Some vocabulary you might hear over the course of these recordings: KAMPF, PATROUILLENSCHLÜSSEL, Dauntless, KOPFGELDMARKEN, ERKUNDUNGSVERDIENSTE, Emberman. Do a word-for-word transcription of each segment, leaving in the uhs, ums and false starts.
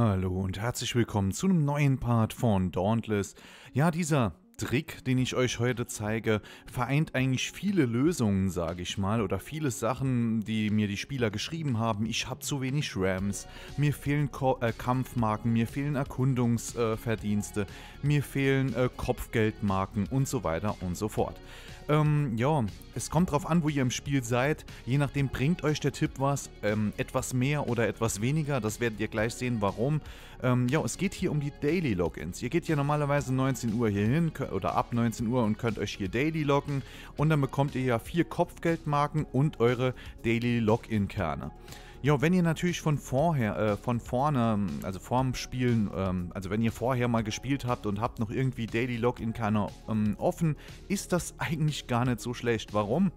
Hallo und herzlich willkommen zu einem neuen Part von Dauntless. Ja, dieser Trick, den ich euch heute zeige, vereint eigentlich viele Lösungen, sage ich mal, oder viele Sachen, die mir die Spieler geschrieben haben. Ich habe zu wenig Rams, mir fehlen Ko äh, Kampfmarken, mir fehlen Erkundungsverdienste, äh, mir fehlen äh, Kopfgeldmarken und so weiter und so fort. Ähm, ja, es kommt drauf an, wo ihr im Spiel seid. Je nachdem bringt euch der Tipp was, ähm, etwas mehr oder etwas weniger. Das werdet ihr gleich sehen, warum. Ähm, ja, es geht hier um die Daily Logins. Ihr geht hier normalerweise neunzehn Uhr hier hin oder ab neunzehn Uhr und könnt euch hier Daily loggen. Und dann bekommt ihr ja vier Kopfgeldmarken und eure Daily Login-Kerne. Ja, wenn ihr natürlich von vorher, äh, von vorne, also vorm Spielen, ähm, also wenn ihr vorher mal gespielt habt und habt noch irgendwie Daily Login-Kerne ähm, offen, ist das eigentlich gar nicht so schlecht. Warum?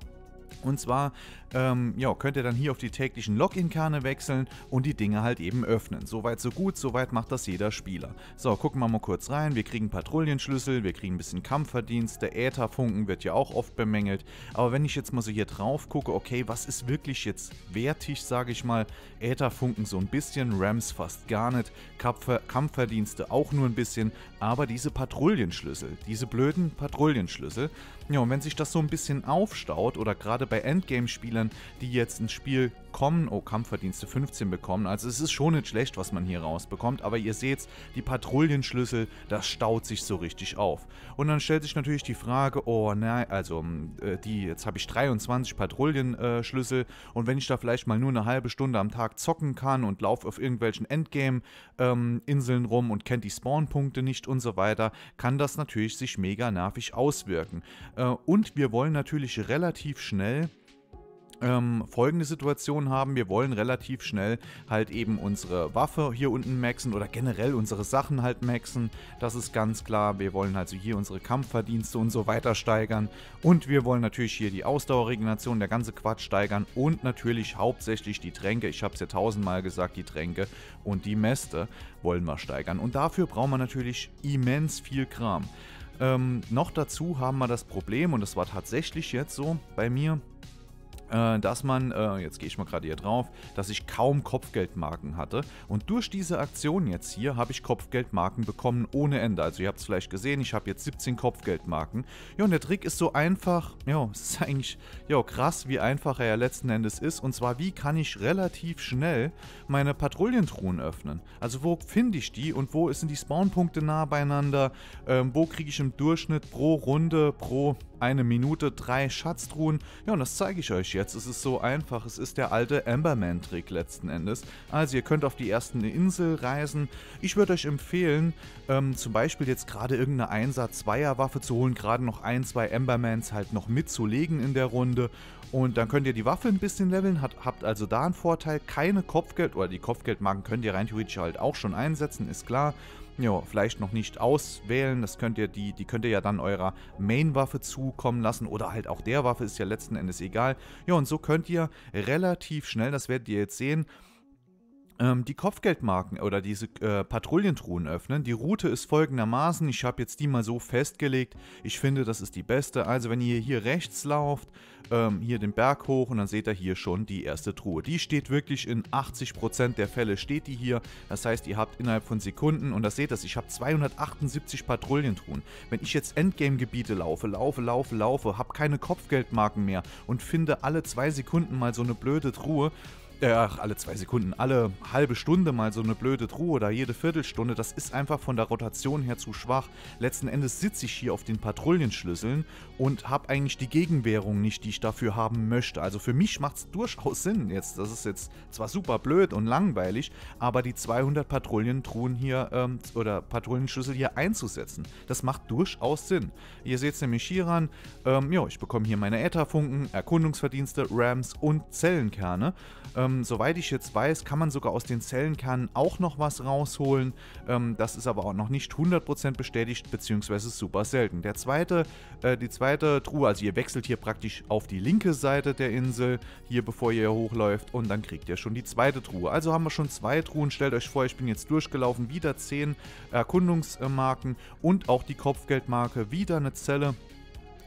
Und zwar ähm, ja, könnt ihr dann hier auf die täglichen Login-Kerne wechseln und die Dinge halt eben öffnen. Soweit so gut, soweit macht das jeder Spieler. So, gucken wir mal kurz rein. Wir kriegen Patrouillenschlüssel, wir kriegen ein bisschen Kampfverdienste, Ätherfunken wird ja auch oft bemängelt. Aber wenn ich jetzt mal so hier drauf gucke, okay, was ist wirklich jetzt wertig, sage ich mal. Ätherfunken so ein bisschen, Rams fast gar nicht, Kampfer- Kampfverdienste auch nur ein bisschen. Aber diese Patrouillenschlüssel, diese blöden Patrouillenschlüssel, ja, und wenn sich das so ein bisschen aufstaut oder gerade bei Endgame-Spielern, die jetzt ins Spiel kommen, oh, Kampfverdienste fünfzehn bekommen, also es ist schon nicht schlecht, was man hier rausbekommt, aber ihr seht's, die Patrouillenschlüssel, das staut sich so richtig auf. Und dann stellt sich natürlich die Frage, oh nein, also äh, die, jetzt habe ich dreiundzwanzig Patrouillenschlüssel und wenn ich da vielleicht mal nur eine halbe Stunde am Tag zocken kann und laufe auf irgendwelchen Endgame-Inseln ähm, rum und kennt die Spawnpunkte nicht und so weiter, kann das natürlich sich mega nervig auswirken. Äh, und wir wollen natürlich relativ schnell Ähm, folgende Situation haben. Wir wollen relativ schnell halt eben unsere Waffe hier unten maxen oder generell unsere Sachen halt maxen. Das ist ganz klar. Wir wollen also hier unsere Kampfverdienste und so weiter steigern. Und wir wollen natürlich hier die Ausdauerregeneration, der ganze Quatsch steigern und natürlich hauptsächlich die Tränke. Ich habe es ja tausendmal gesagt, die Tränke und die Mäste wollen wir steigern. Und dafür brauchen wir natürlich immens viel Kram. Ähm, noch dazu haben wir das Problem, und das war tatsächlich jetzt so bei mir, dass man, äh, jetzt gehe ich mal gerade hier drauf, dass ich kaum Kopfgeldmarken hatte. Und durch diese Aktion jetzt hier habe ich Kopfgeldmarken bekommen ohne Ende. Also ihr habt es vielleicht gesehen, ich habe jetzt siebzehn Kopfgeldmarken. Ja, und der Trick ist so einfach, ja, es ist eigentlich ja, krass, wie einfach er ja letzten Endes ist. Und zwar, wie kann ich relativ schnell meine Patrouillentruhen öffnen? Also wo finde ich die und wo sind die Spawnpunkte nah beieinander? Ähm, wo kriege ich im Durchschnitt pro Runde, pro eine Minute drei Schatztruhen? Ja, und das zeige ich euch jetzt. Jetzt ist es so einfach, es ist der alte Emberman-Trick letzten Endes. Also ihr könnt auf die ersten Insel reisen. Ich würde euch empfehlen, ähm, zum Beispiel jetzt gerade irgendeine Einser-Zweier-Waffe zu holen, gerade noch ein, zwei Embermans halt noch mitzulegen in der Runde. Und dann könnt ihr die Waffe ein bisschen leveln, hat, habt also da einen Vorteil. Keine Kopfgeld, oder die Kopfgeldmarken könnt ihr rein theoretisch halt auch schon einsetzen, ist klar. Ja, vielleicht noch nicht auswählen, das könnt ihr die, die könnt ihr ja dann eurer Main-Waffe zukommen lassen oder halt auch der Waffe, ist ja letzten Endes egal. Ja, und so könnt ihr relativ schnell, das werdet ihr jetzt sehen, die Kopfgeldmarken oder diese äh, Patrouillentruhen öffnen. Die Route ist folgendermaßen, ich habe jetzt die mal so festgelegt, ich finde das ist die beste. Also wenn ihr hier rechts lauft, ähm, hier den Berg hoch und dann seht ihr hier schon die erste Truhe. Die steht wirklich in achtzig Prozent der Fälle steht die hier, das heißt ihr habt innerhalb von Sekunden, und das seht ihr, ich habe zweihundertachtundsiebzig Patrouillentruhen. Wenn ich jetzt Endgame-Gebiete laufe, laufe, laufe, laufe, habe keine Kopfgeldmarken mehr und finde alle zwei Sekunden mal so eine blöde Truhe, Ach, alle zwei Sekunden, alle halbe Stunde mal so eine blöde Truhe oder jede Viertelstunde, das ist einfach von der Rotation her zu schwach. Letzten Endes sitze ich hier auf den Patrouillenschlüsseln und habe eigentlich die Gegenwährung nicht, die ich dafür haben möchte. Also für mich macht es durchaus Sinn jetzt, das ist jetzt zwar super blöd und langweilig, aber die zweihundert Patrouillentruhen hier ähm, oder Patrouillenschlüssel hier einzusetzen, das macht durchaus Sinn. Ihr seht es nämlich hier ran, ähm, ja, ich bekomme hier meine Ätherfunken, Erkundungsverdienste, Rams und Zellenkerne. Ähm, Soweit ich jetzt weiß, kann man sogar aus den Zellenkernen auch noch was rausholen. Ähm, das ist aber auch noch nicht hundert Prozent bestätigt, beziehungsweise super selten. Der zweite, äh, die zweite Truhe, also ihr wechselt hier praktisch auf die linke Seite der Insel, hier bevor ihr hochläuft, und dann kriegt ihr schon die zweite Truhe. Also haben wir schon zwei Truhen. Stellt euch vor, ich bin jetzt durchgelaufen, wieder zehn Erkundungsmarken und auch die Kopfgeldmarke, wieder eine Zelle.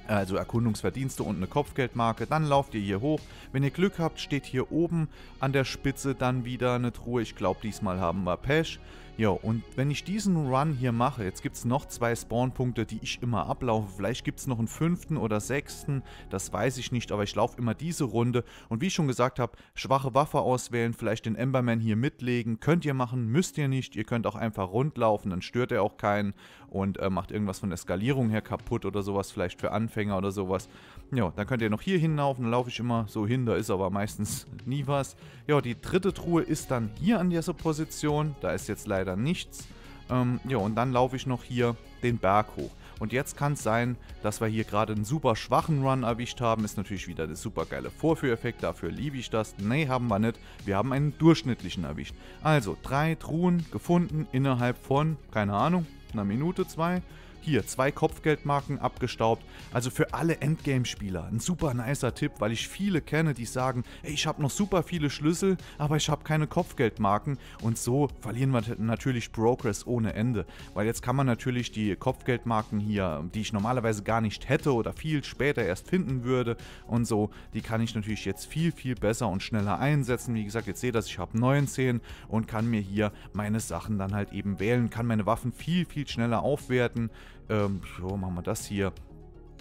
Also Erkundungsverdienste und eine Kopfgeldmarke. Dann lauft ihr hier hoch. Wenn ihr Glück habt, steht hier oben an der Spitze dann wieder eine Truhe. Ich glaube, diesmal haben wir Pech. Jo, und wenn ich diesen Run hier mache, jetzt gibt es noch zwei Spawnpunkte, die ich immer ablaufe. Vielleicht gibt es noch einen fünften oder sechsten, das weiß ich nicht, aber ich laufe immer diese Runde. Und wie ich schon gesagt habe, schwache Waffe auswählen, vielleicht den Emberman hier mitlegen. Könnt ihr machen, müsst ihr nicht. Ihr könnt auch einfach rundlaufen, dann stört er auch keinen und äh, macht irgendwas von der Skalierung her kaputt oder sowas, vielleicht für Anfänger oder sowas. Ja, dann könnt ihr noch hier hinlaufen, dann laufe ich immer so hin, da ist aber meistens nie was. Ja, die dritte Truhe ist dann hier an dieser Position, da ist jetzt leider nichts. Ähm, ja, und dann laufe ich noch hier den Berg hoch. Und jetzt kann es sein, dass wir hier gerade einen super schwachen Run erwischt haben. Ist natürlich wieder der super geile Vorführeffekt, dafür liebe ich das. Nee, haben wir nicht. Wir haben einen durchschnittlichen erwischt. Also, drei Truhen gefunden innerhalb von, keine Ahnung, einer Minute, zwei. Hier, zwei Kopfgeldmarken abgestaubt. Also für alle Endgame-Spieler ein super nicer Tipp, weil ich viele kenne, die sagen, ey, ich habe noch super viele Schlüssel, aber ich habe keine Kopfgeldmarken. Und so verlieren wir natürlich Progress ohne Ende. Weil jetzt kann man natürlich die Kopfgeldmarken hier, die ich normalerweise gar nicht hätte oder viel später erst finden würde und so, die kann ich natürlich jetzt viel, viel besser und schneller einsetzen. Wie gesagt, jetzt seht ihr, dass ich habe neunzehn und kann mir hier meine Sachen dann halt eben wählen, kann meine Waffen viel, viel schneller aufwerten. Ähm, so, machen wir das hier.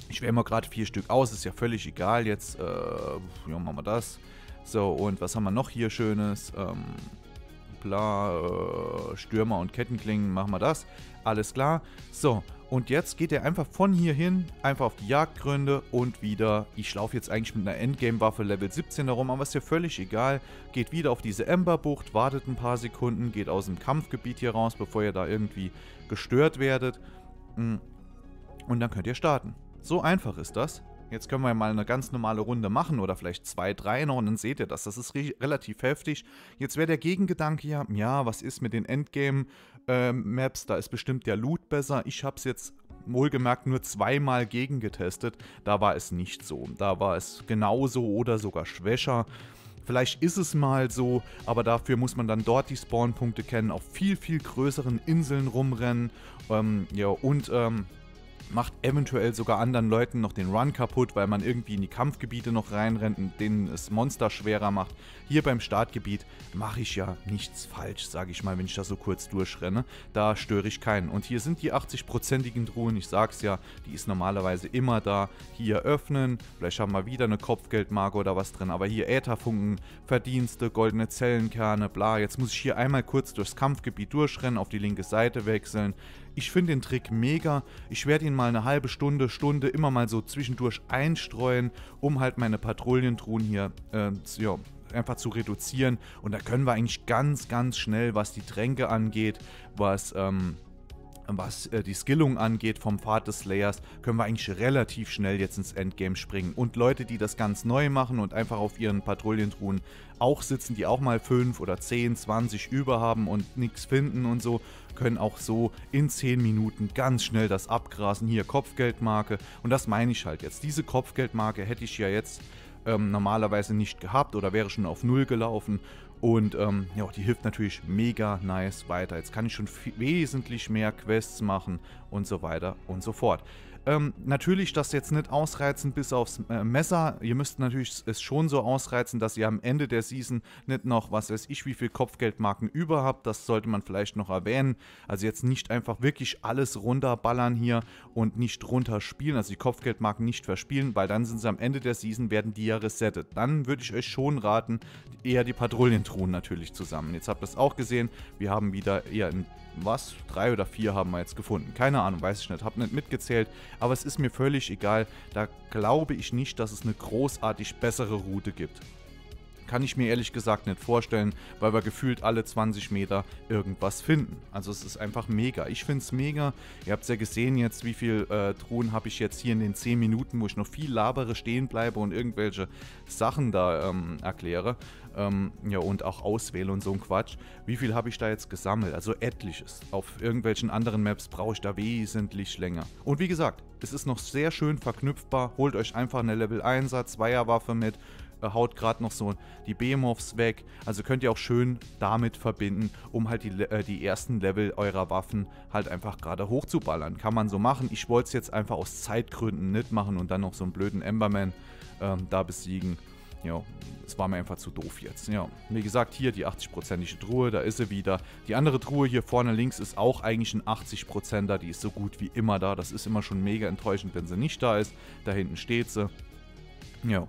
Ich wähle mal gerade vier Stück aus, ist ja völlig egal jetzt. Äh, ja, machen wir das. So, und was haben wir noch hier Schönes? Ähm, bla, äh, Stürmer und Kettenklingen, machen wir das. Alles klar. So, und jetzt geht er einfach von hier hin, einfach auf die Jagdgründe und wieder. Ich laufe jetzt eigentlich mit einer Endgame-Waffe Level siebzehn herum, aber ist ja völlig egal. Geht wieder auf diese Ember-Bucht, wartet ein paar Sekunden, geht aus dem Kampfgebiet hier raus, bevor ihr da irgendwie gestört werdet. Und dann könnt ihr starten. So einfach ist das. Jetzt können wir mal eine ganz normale Runde machen oder vielleicht zwei, drei noch und dann seht ihr das. Das ist re relativ heftig. Jetzt wäre der Gegengedanke ja, ja, was ist mit den Endgame-Maps? Äh, da ist bestimmt der Loot besser. Ich habe es jetzt wohlgemerkt nur zweimal gegengetestet. Da war es nicht so. Da war es genauso oder sogar schwächer. Vielleicht ist es mal so, aber dafür muss man dann dort die Spawnpunkte kennen, auf viel, viel größeren Inseln rumrennen ähm, ja, und ähm, macht eventuell sogar anderen Leuten noch den Run kaputt, weil man irgendwie in die Kampfgebiete noch reinrennt und denen es Monster schwerer macht. Hier beim Startgebiet mache ich ja nichts falsch, sage ich mal, wenn ich da so kurz durchrenne. Da störe ich keinen. Und hier sind die achtzig prozentigen Truhen, ich sag's ja, die ist normalerweise immer da. Hier öffnen, vielleicht haben wir wieder eine Kopfgeldmarke oder was drin, aber hier Ätherfunken, Verdienste, goldene Zellenkerne, bla. Jetzt muss ich hier einmal kurz durchs Kampfgebiet durchrennen, auf die linke Seite wechseln. Ich finde den Trick mega. Ich werde ihn mal eine halbe Stunde, Stunde immer mal so zwischendurch einstreuen, um halt meine Patrouillentruhen hier äh, ja, einfach zu reduzieren. Und da können wir eigentlich ganz, ganz schnell, was die Tränke angeht, was... Ähm Was äh, die Skillung angeht vom Pfad des Slayers, können wir eigentlich relativ schnell jetzt ins Endgame springen. Und Leute, die das ganz neu machen und einfach auf ihren Patrouillentruhen auch sitzen, die auch mal fünf oder zehn, zwanzig über haben und nichts finden und so, können auch so in zehn Minuten ganz schnell das abgrasen. Hier Kopfgeldmarke und das meine ich halt jetzt. Diese Kopfgeldmarke hätte ich ja jetzt ähm, normalerweise nicht gehabt oder wäre schon auf null gelaufen. Und ähm, ja, die hilft natürlich mega nice weiter. Jetzt kann ich schon wesentlich mehr Quests machen und so weiter und so fort. Ähm, natürlich das jetzt nicht ausreizen bis aufs äh, Messer. Ihr müsst natürlich es schon so ausreizen, dass ihr am Ende der Season nicht noch, was weiß ich, wie viel Kopfgeldmarken über habt. Das sollte man vielleicht noch erwähnen. Also jetzt nicht einfach wirklich alles runterballern hier und nicht runterspielen, also die Kopfgeldmarken nicht verspielen, weil dann sind sie am Ende der Season, werden die ja resettet. Dann würde ich euch schon raten, eher die Patrouillentruhen natürlich zusammen. Jetzt habt ihr es auch gesehen, wir haben wieder eher in, was, drei oder vier haben wir jetzt gefunden. Keine Ahnung, weiß ich nicht, hab nicht mitgezählt. Aber es ist mir völlig egal, da glaube ich nicht, dass es eine großartig bessere Route gibt. Kann ich mir ehrlich gesagt nicht vorstellen, weil wir gefühlt alle zwanzig Meter irgendwas finden. Also es ist einfach mega. Ich finde es mega. Ihr habt es ja gesehen jetzt, wie viel äh, Truhen habe ich jetzt hier in den zehn Minuten, wo ich noch viel labere, stehen bleibe und irgendwelche Sachen da ähm, erkläre. Ähm, ja, und auch auswähle und so ein Quatsch. Wie viel habe ich da jetzt gesammelt? Also etliches. Auf irgendwelchen anderen Maps brauche ich da wesentlich länger. Und wie gesagt, es ist noch sehr schön verknüpfbar. Holt euch einfach eine Level einer, zweier Waffe mit. Haut gerade noch so die Behemoths weg. Also könnt ihr auch schön damit verbinden, um halt die, äh, die ersten Level eurer Waffen halt einfach gerade hochzuballern. Kann man so machen. Ich wollte es jetzt einfach aus Zeitgründen nicht machen und dann noch so einen blöden Emberman ähm, da besiegen. Jo, es war mir einfach zu doof jetzt. Ja, wie gesagt, hier die achtzig prozentige Truhe, da ist sie wieder. Die andere Truhe hier vorne links ist auch eigentlich ein achtzig Prozenter, die ist so gut wie immer da. Das ist immer schon mega enttäuschend, wenn sie nicht da ist. Da hinten steht sie. Ja,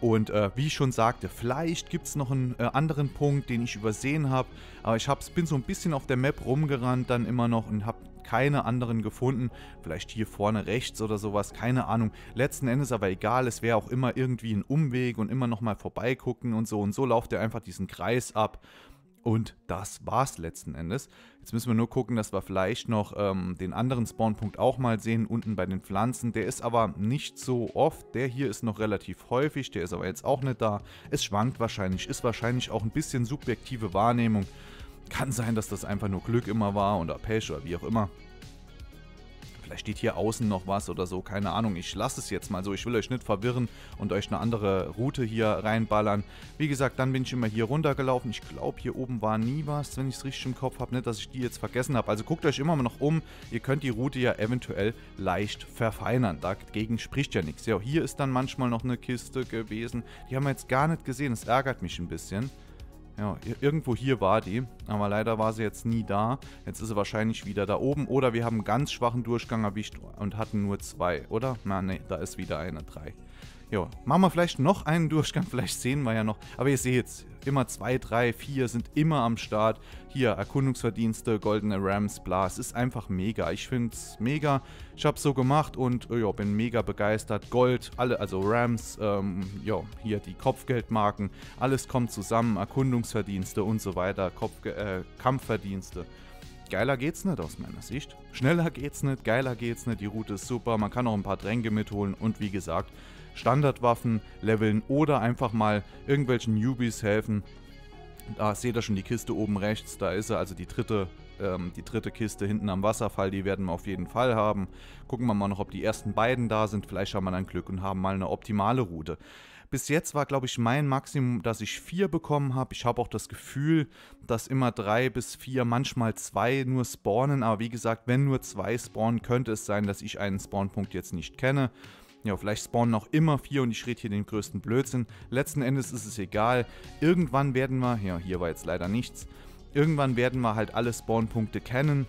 und äh, wie ich schon sagte, vielleicht gibt es noch einen äh, anderen Punkt, den ich übersehen habe. Aber ich hab's, bin so ein bisschen auf der Map rumgerannt dann immer noch und habe keine anderen gefunden, vielleicht hier vorne rechts oder sowas, keine Ahnung. Letzten Endes aber egal, es wäre auch immer irgendwie ein Umweg und immer nochmal vorbeigucken und so. Und so lauft ihr einfach diesen Kreis ab und das war's letzten Endes. Jetzt müssen wir nur gucken, dass wir vielleicht noch ähm, den anderen Spawnpunkt auch mal sehen, unten bei den Pflanzen. Der ist aber nicht so oft, der hier ist noch relativ häufig, der ist aber jetzt auch nicht da. Es schwankt wahrscheinlich, ist wahrscheinlich auch ein bisschen subjektive Wahrnehmung. Kann sein, dass das einfach nur Glück immer war oder Pech oder wie auch immer. Vielleicht steht hier außen noch was oder so, keine Ahnung. Ich lasse es jetzt mal so, ich will euch nicht verwirren und euch eine andere Route hier reinballern. Wie gesagt, dann bin ich immer hier runtergelaufen. Ich glaube, hier oben war nie was, wenn ich es richtig im Kopf habe. Nicht, dass ich die jetzt vergessen habe. Also guckt euch immer noch um. Ihr könnt die Route ja eventuell leicht verfeinern. Dagegen spricht ja nichts. Ja, hier ist dann manchmal noch eine Kiste gewesen. Die haben wir jetzt gar nicht gesehen. Das ärgert mich ein bisschen. Ja, irgendwo hier war die, aber leider war sie jetzt nie da. Jetzt ist sie wahrscheinlich wieder da oben. Oder wir haben einen ganz schwachen Durchgang erwischt und hatten nur zwei, oder? Na, ne, da ist wieder eine, drei. Jo, machen wir vielleicht noch einen Durchgang, vielleicht sehen wir ja noch. Aber ihr seht's, immer zwei, drei, vier sind immer am Start. Hier, Erkundungsverdienste, goldene Rams, bla, es ist einfach mega. Ich find's mega, ich hab's so gemacht und jo, bin mega begeistert. Gold, alle, also Rams, ähm, jo, hier die Kopfgeldmarken, alles kommt zusammen, Erkundungsverdienste und so weiter, Kopfge äh, Kampfverdienste. Geiler geht's nicht aus meiner Sicht. Schneller geht's nicht, geiler geht's nicht, die Route ist super, man kann auch ein paar Tränke mitholen und wie gesagt, Standardwaffen leveln oder einfach mal irgendwelchen Newbies helfen. Da seht ihr schon die Kiste oben rechts, da ist sie, also die dritte, ähm, die dritte Kiste hinten am Wasserfall, die werden wir auf jeden Fall haben. Gucken wir mal noch, ob die ersten beiden da sind, vielleicht haben wir dann Glück und haben mal eine optimale Route. Bis jetzt war, glaube ich, mein Maximum, dass ich vier bekommen habe. Ich habe auch das Gefühl, dass immer drei bis vier, manchmal zwei nur spawnen. Aber wie gesagt, wenn nur zwei spawnen, könnte es sein, dass ich einen Spawnpunkt jetzt nicht kenne. Ja, vielleicht spawnen auch immer vier und ich rede hier den größten Blödsinn. Letzten Endes ist es egal. Irgendwann werden wir, ja, hier war jetzt leider nichts. Irgendwann werden wir halt alle Spawnpunkte kennen.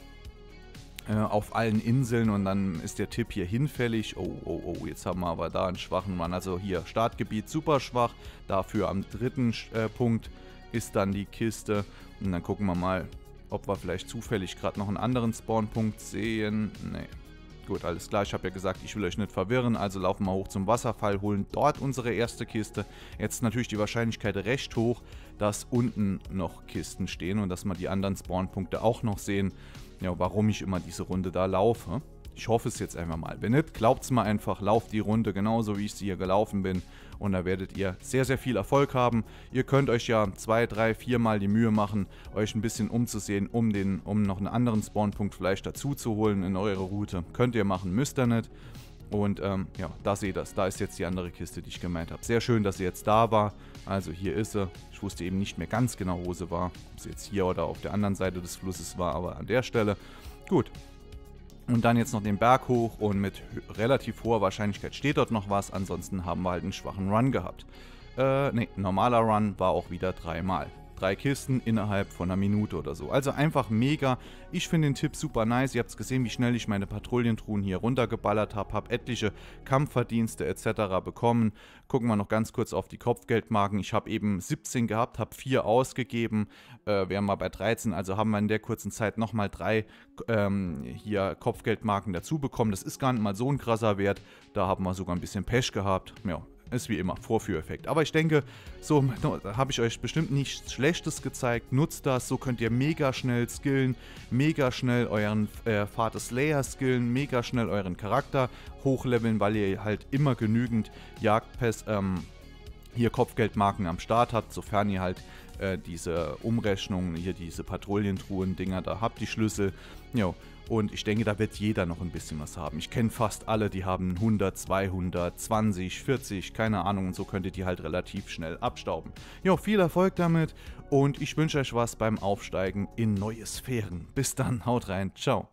Äh, auf allen Inseln und dann ist der Tipp hier hinfällig. Oh, oh, oh, jetzt haben wir aber da einen schwachen Mann. Also hier, Startgebiet super schwach. Dafür am dritten äh, Punkt ist dann die Kiste. Und dann gucken wir mal, ob wir vielleicht zufällig gerade noch einen anderen Spawnpunkt sehen. Nee. Gut, alles klar, ich habe ja gesagt, ich will euch nicht verwirren, also laufen wir hoch zum Wasserfall, holen dort unsere erste Kiste. Jetzt ist natürlich die Wahrscheinlichkeit recht hoch, dass unten noch Kisten stehen und dass wir die anderen Spawnpunkte auch noch sehen, ja, warum ich immer diese Runde da laufe. Ich hoffe es jetzt einfach mal. Wenn nicht, glaubt es mir einfach, lauft die Runde genauso, wie ich sie hier gelaufen bin. Und da werdet ihr sehr, sehr viel Erfolg haben. Ihr könnt euch ja zwei, drei, vier Mal die Mühe machen, euch ein bisschen umzusehen, um, den, um noch einen anderen Spawnpunkt vielleicht dazu zu holen in eure Route. Könnt ihr machen, müsst ihr nicht. Und ähm, ja, da seht ihr es. Da ist jetzt die andere Kiste, die ich gemeint habe. Sehr schön, dass sie jetzt da war. Also hier ist sie. Ich wusste eben nicht mehr ganz genau, wo sie war. Ob sie jetzt hier oder auf der anderen Seite des Flusses war, aber an der Stelle. Gut. Und dann jetzt noch den Berg hoch und mit relativ hoher Wahrscheinlichkeit steht dort noch was, ansonsten haben wir halt einen schwachen Run gehabt. Äh, ne, normaler Run war auch wieder dreimal. Drei Kisten innerhalb von einer Minute oder so. Also einfach mega. Ich finde den Tipp super nice. Ihr habt es gesehen, wie schnell ich meine Patrouillentruhen hier runtergeballert habe. Habe etliche Kampfverdienste et cetera bekommen. Gucken wir noch ganz kurz auf die Kopfgeldmarken. Ich habe eben siebzehn gehabt, habe vier ausgegeben. Äh, wir haben mal bei dreizehn, also haben wir in der kurzen Zeit nochmal drei ähm, hier Kopfgeldmarken dazu bekommen. Das ist gar nicht mal so ein krasser Wert. Da haben wir sogar ein bisschen Pech gehabt. Ja. Ist wie immer Vorführeffekt. Aber ich denke, so habe ich euch bestimmt nichts Schlechtes gezeigt. Nutzt das, so könnt ihr mega schnell skillen, mega schnell euren äh, Pfad des Layers skillen, mega schnell euren Charakter hochleveln, weil ihr halt immer genügend Jagdpässe, ähm, hier Kopfgeldmarken am Start habt, sofern ihr halt äh, diese Umrechnungen, hier diese Patrouillentruhen-Dinger da habt, die Schlüssel. Jo. Und ich denke, da wird jeder noch ein bisschen was haben. Ich kenne fast alle, die haben hundert, zweihundert, zwanzig, vierzig, keine Ahnung. Und so könnt ihr die halt relativ schnell abstauben. Ja, viel Erfolg damit und ich wünsche euch was beim Aufsteigen in neue Sphären. Bis dann, haut rein, ciao.